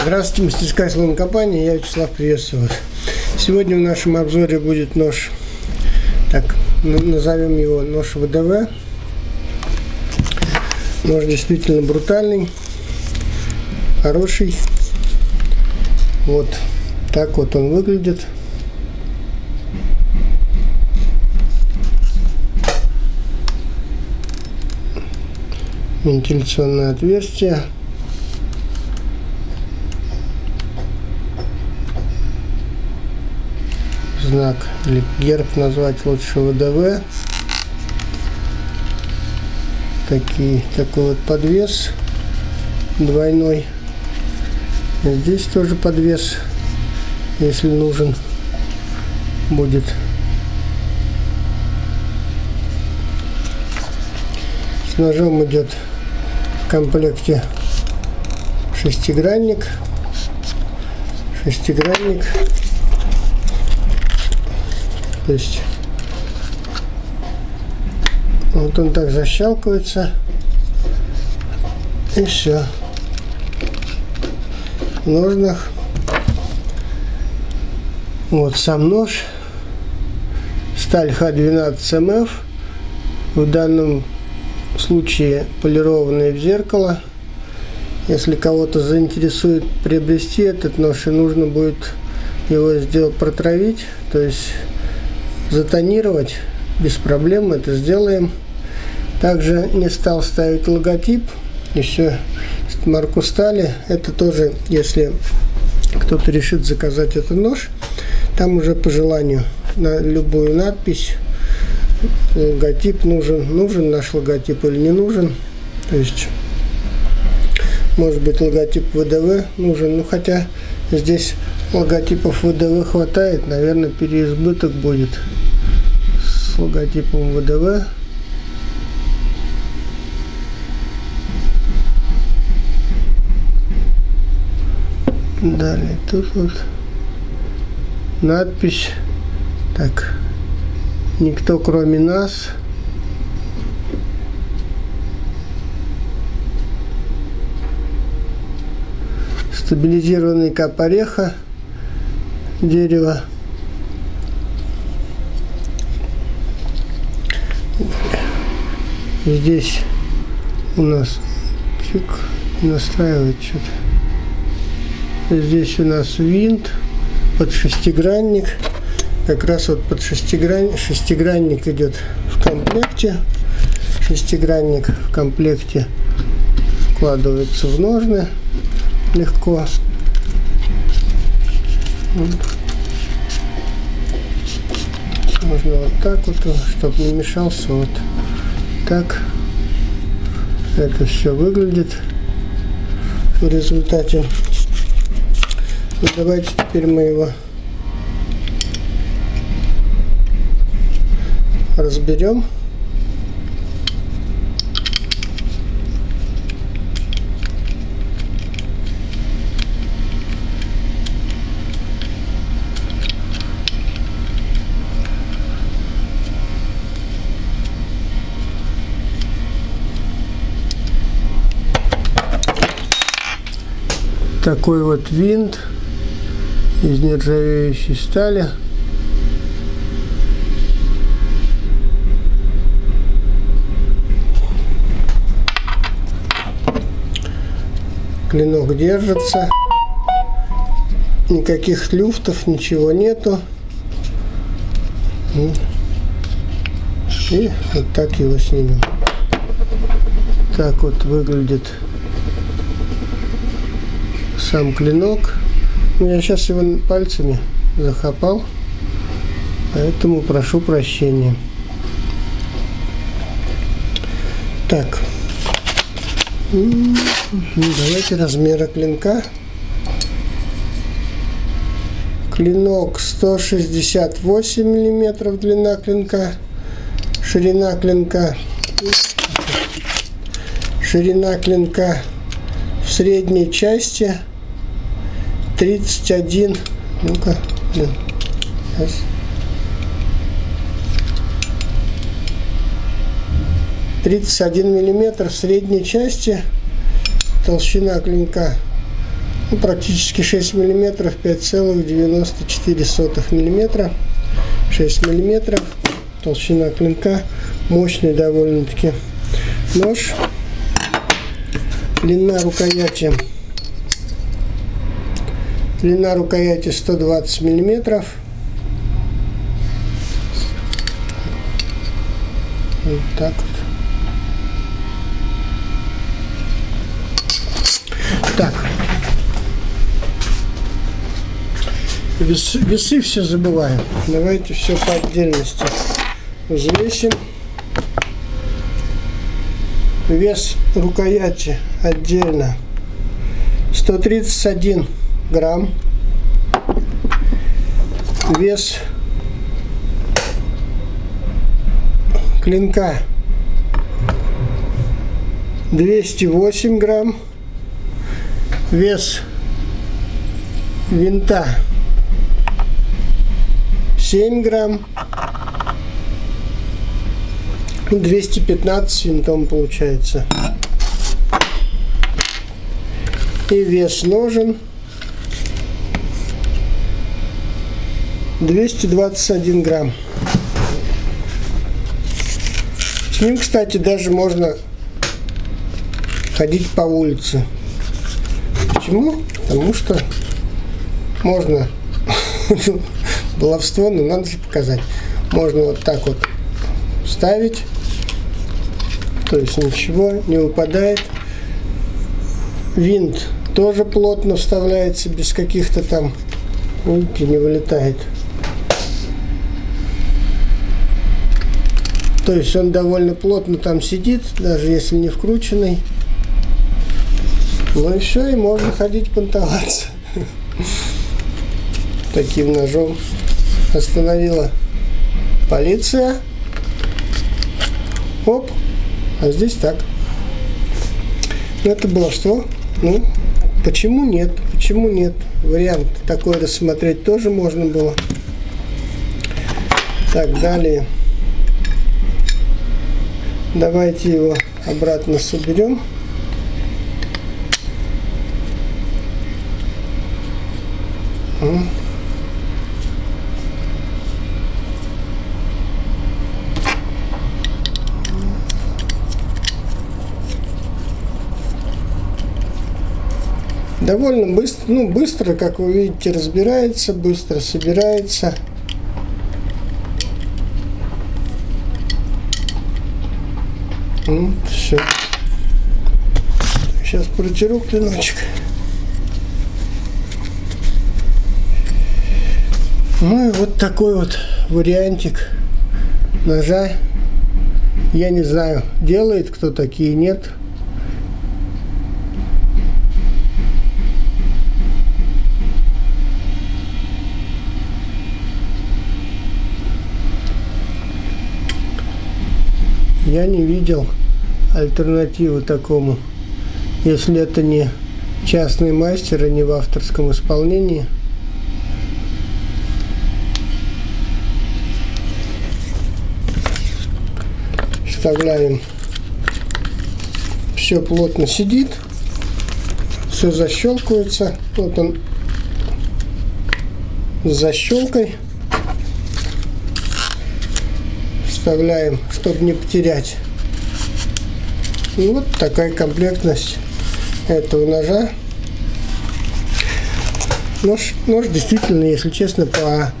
Здравствуйте, мастерская салон компании, я Вячеслав, приветствую вас. Сегодня в нашем обзоре будет нож, так назовем его, нож ВДВ. Нож действительно брутальный, хороший. Вот так вот он выглядит. Вентиляционное отверстие. Знак или герб назвать лучше ВДВ. Такой вот подвес двойной. И здесь тоже подвес, если нужен будет. С ножом идет в комплекте шестигранник. То есть вот он так защелкивается, и все. В ножнах вот сам нож, сталь Х12МФ, в данном случае полированная в зеркало. Если кого-то заинтересует приобрести этот нож, и нужно будет его сделать, протравить, то есть затонировать, без проблем это сделаем. Также не стал ставить логотип, еще марку стали. Это тоже, если кто-то решит заказать этот нож, там уже по желанию на любую надпись. Логотип нужен наш логотип или не нужен. То есть может быть логотип ВДВ нужен, ну хотя здесь логотипов ВДВ хватает, наверное, переизбыток будет с логотипом ВДВ. Далее тут вот надпись, так, никто кроме нас. Стабилизированный кап ореха, дерево. Здесь у нас чик, настраивает что-то. Здесь у нас винт под шестигранник. Как раз вот под шестигранник идет в комплекте. Шестигранник в комплекте вкладывается в ножны легко. Можно вот так вот, чтобы не мешался. Вот так это все выглядит в результате. Ну, давайте теперь мы его разберем. Такой вот винт из нержавеющей стали. Клинок держится, никаких люфтов, ничего нету. И вот так его снимем. Так вот выглядит сам клинок. Я сейчас его пальцами захапал, поэтому прошу прощения. Так, давайте размеры клинка. Клинок 168 миллиметров, длина клинка, ширина клинка в средней части 31, ну-ка, сейчас. 31 миллиметр в средней части, толщина клинка практически 6 мм, 5,94 мм, 6 мм, толщина клинка, мощный довольно-таки нож. Длина рукояти 120 мм. Вот так вот. Так. Весы все забываем. Давайте все по отдельности взвесим. Вес рукояти отдельно 131 грамм. Вес клинка 208 грамм. Вес винта 7 грамм. 215 винтом получается. И вес ножен 221 грамм. С ним, кстати, даже можно ходить по улице. Почему? Потому что можно баловство, но надо же показать. Можно вот так вот ставить. То есть ничего не выпадает. Винт тоже плотно вставляется, без каких-то там, видите, не вылетает. То есть он довольно плотно там сидит, даже если не вкрученный. Ну и все, и можно ходить понтоваться. Таким ножом остановила полиция. Оп, а здесь так. Это баловство. Ну, почему нет? Почему нет? Вариант такой рассмотреть тоже можно было. Так, далее. Давайте его обратно соберем. Довольно быстро, ну, быстро, как вы видите, разбирается, быстро собирается. Ну, все. Сейчас протяну клиночек. Ну и вот такой вот вариантик ножа. Я не знаю, делает кто такие, нет. Я не видел альтернативы такому, если это не частный мастер и не в авторском исполнении. Вставляем. Все плотно сидит, все защелкивается. Вот он с защелкой. Вставляем, чтобы не потерять. И вот такая комплектность этого ножа. Нож действительно, если честно, по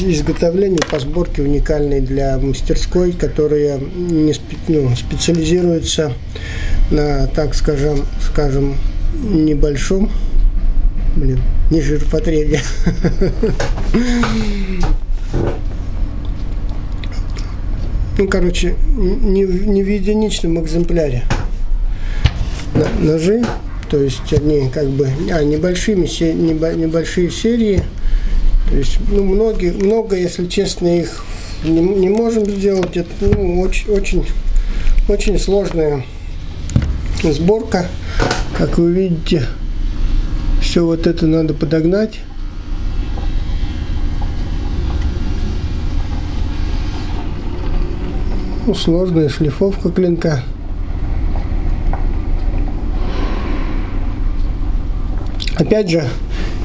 изготовлению, по сборке уникальный для мастерской, которая не специализируется на, так скажем, небольшом, не жирпотребе. Ну, короче, не в единичном экземпляре ножи, то есть они как бы небольшие серии, то есть, ну, много, если честно, их не можем сделать. Это, ну, очень сложная сборка, как вы видите. Все вот это надо подогнать. Сложная шлифовка клинка. Опять же,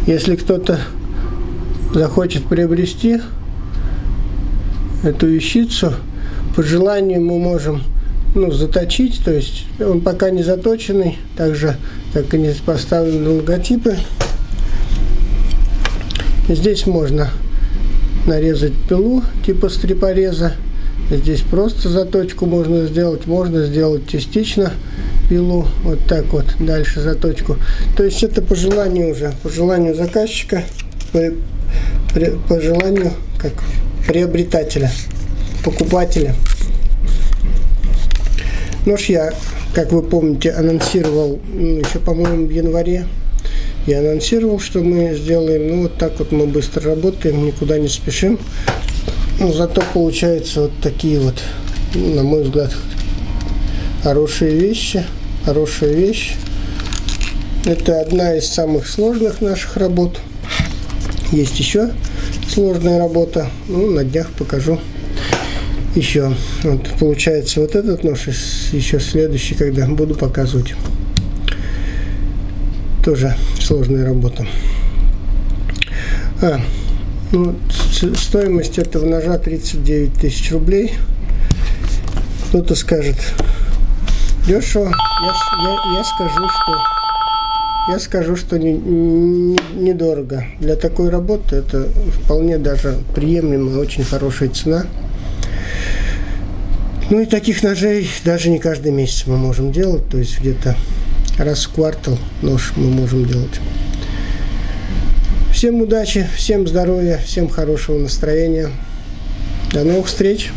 если кто-то захочет приобрести эту вещицу, по желанию мы можем заточить, то есть он пока не заточенный, также так и не поставлены логотипы. Здесь можно нарезать пилу типа стрипореза, здесь просто заточку можно сделать, можно сделать частично пилу, вот так вот, дальше заточку. То есть это по желанию уже, по желанию заказчика, по желанию как приобретателя, покупателя. Нож я, как вы помните, анонсировал еще, по-моему, в январе. Я анонсировал, что мы сделаем. Вот так вот мы быстро работаем, никуда не спешим. Но зато получаются вот такие вот, на мой взгляд, хорошие вещи. Хорошая вещь. Это одна из самых сложных наших работ. Есть еще сложная работа. На днях покажу. Еще вот, получается вот этот нож, еще следующий, когда буду показывать, тоже сложная работа. Стоимость этого ножа 39 тысяч рублей. Кто-то скажет дешево, я скажу, что недорого. Для такой работы это вполне даже приемлемая, очень хорошая цена. Ну и таких ножей даже не каждый месяц мы можем делать, то есть где-то раз в квартал нож мы можем делать. Всем удачи, всем здоровья, всем хорошего настроения. До новых встреч!